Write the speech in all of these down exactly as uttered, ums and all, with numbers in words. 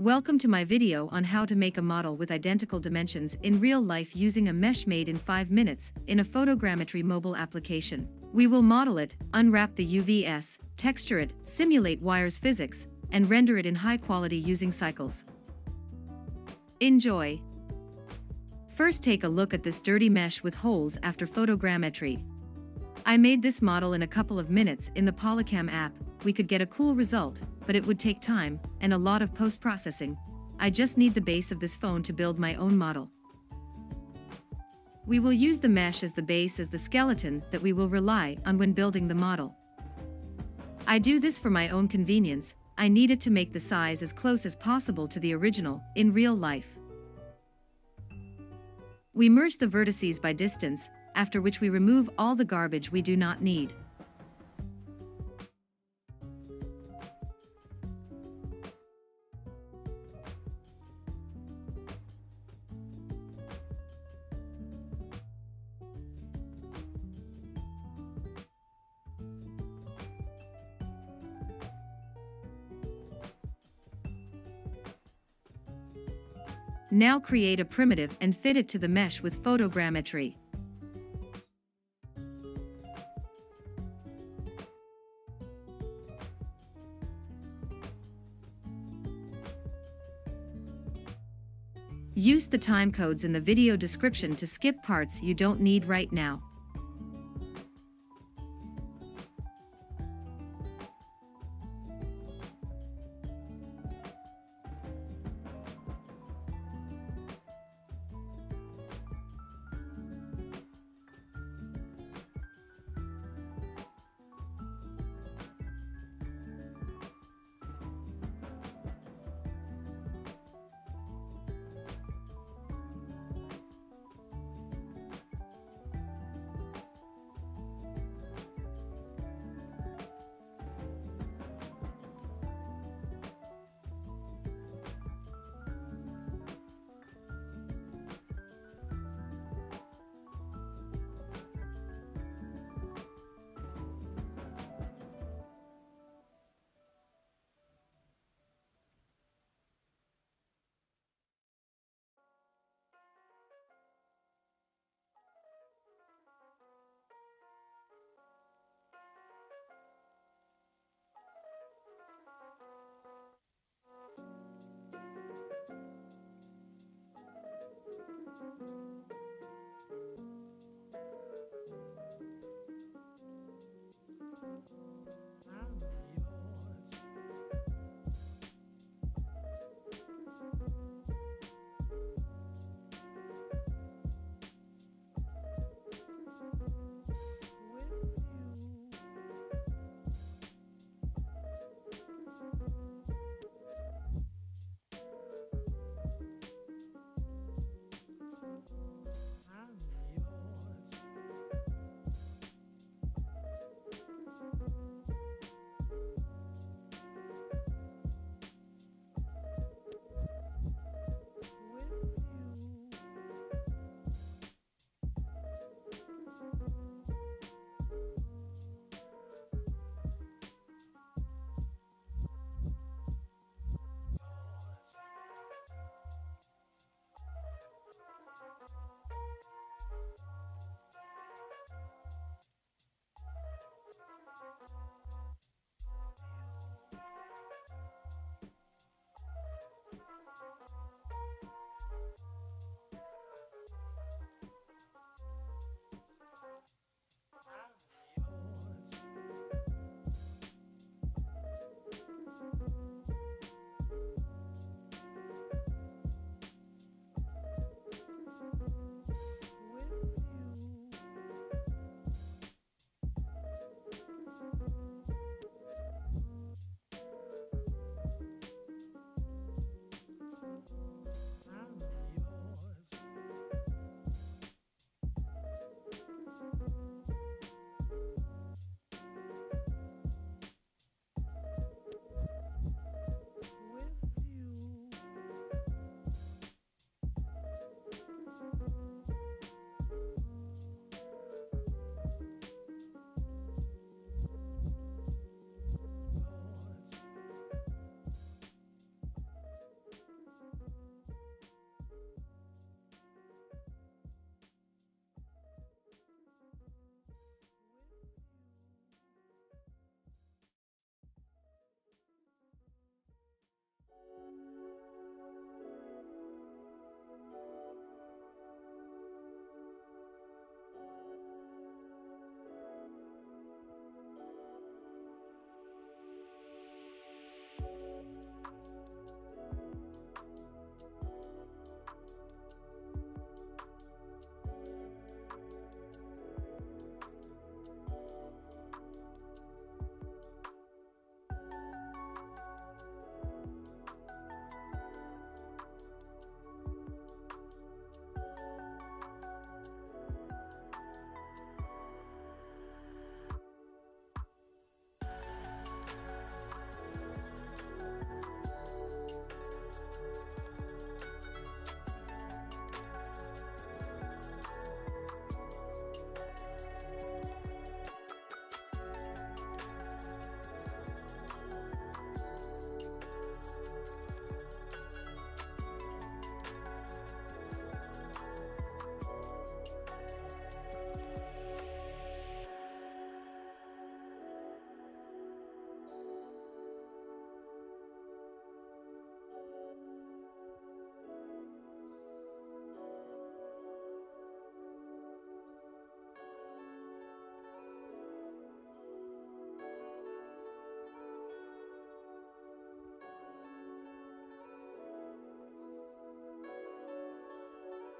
Welcome to my video on how to make a model with identical dimensions in real life using a mesh made in five minutes in a photogrammetry mobile application. We will model it, unwrap the U Vs, texture it, simulate wires physics, and render it in high quality using Cycles. Enjoy! First, take a look at this dirty mesh with holes after photogrammetry. I made this model in a couple of minutes in the Polycam app. We could get a cool result, but it would take time and a lot of post-processing. I just need the base of this phone to build my own model. We will use the mesh as the base as the skeleton that we will rely on when building the model. I do this for my own convenience. I needed to make the size as close as possible to the original in real life. We merge the vertices by distance, after which we remove all the garbage we do not need. Now create a primitive and fit it to the mesh with photogrammetry. Use the time codes in the video description to skip parts you don't need right now.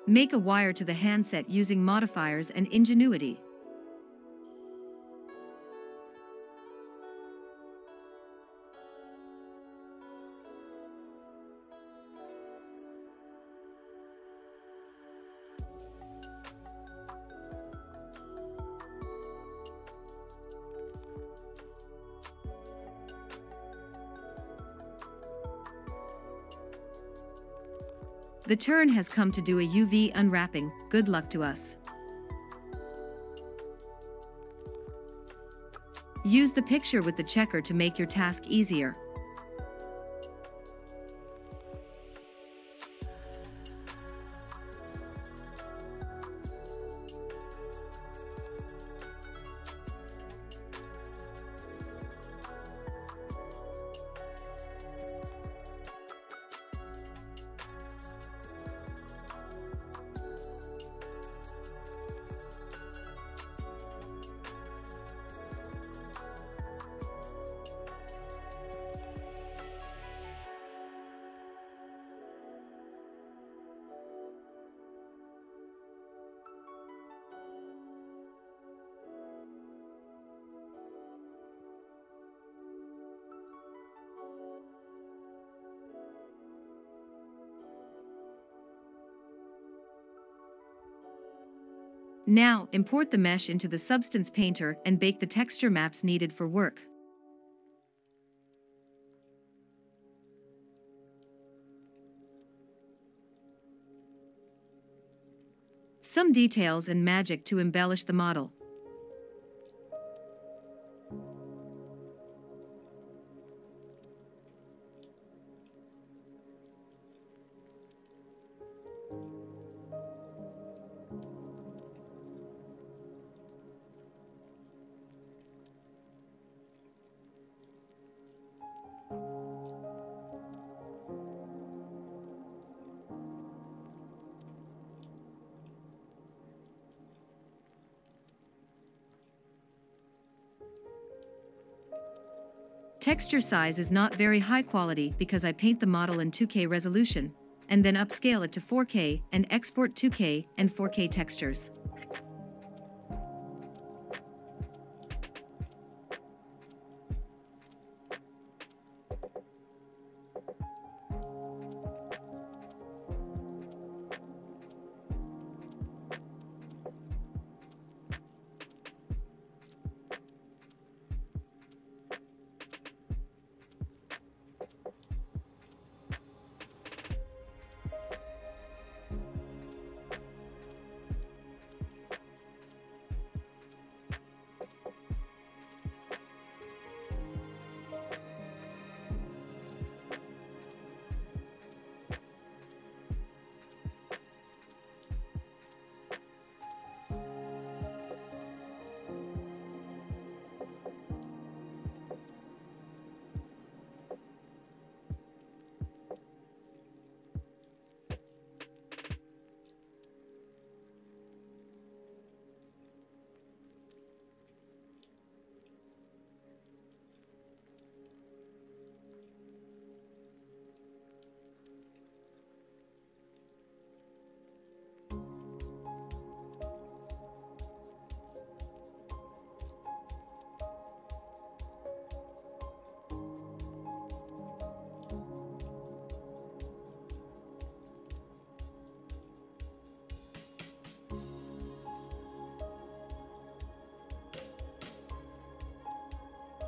Make a wire to the handset using modifiers and ingenuity. The turn has come to do a U V unwrapping. Good luck to us. Use the picture with the checker to make your task easier. Now, import the mesh into the Substance Painter and bake the texture maps needed for work. Some details and magic to embellish the model. Texture size is not very high quality because I paint the model in two K resolution, and then upscale it to four K and export two K and four K textures.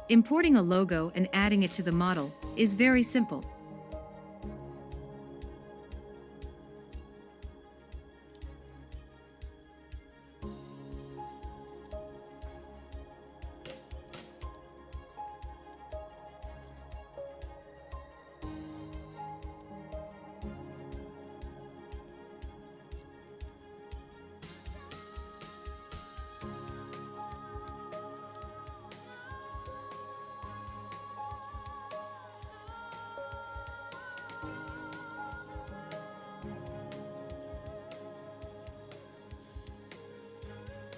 Importing a logo and adding it to the model is very simple.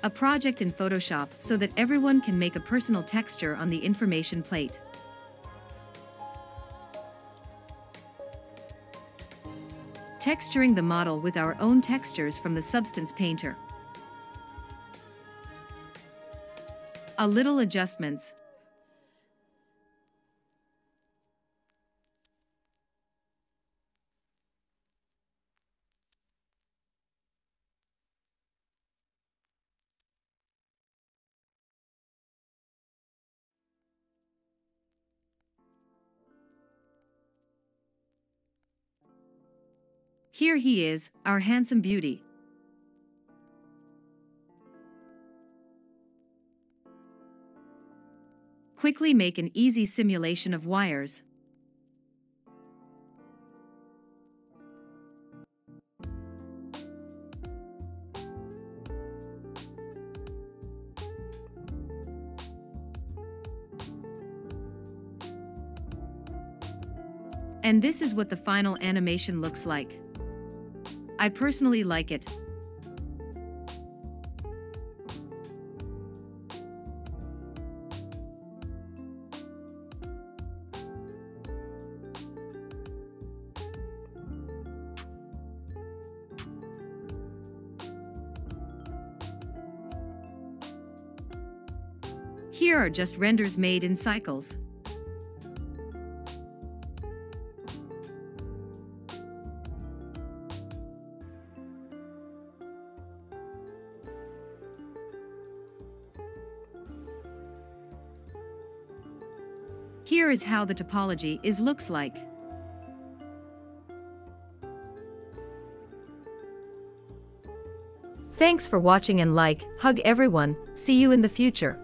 A project in Photoshop so that everyone can make a personal texture on the information plate. texturing the model with our own textures from the Substance Painter. A little adjustments. Here he is, our handsome beauty. Quickly make an easy simulation of wires. And this is what the final animation looks like. I personally like it. Here are just renders made in Cycles. Here is how the topology is looks like. Thanks for watching and like, hug everyone, see you in the future.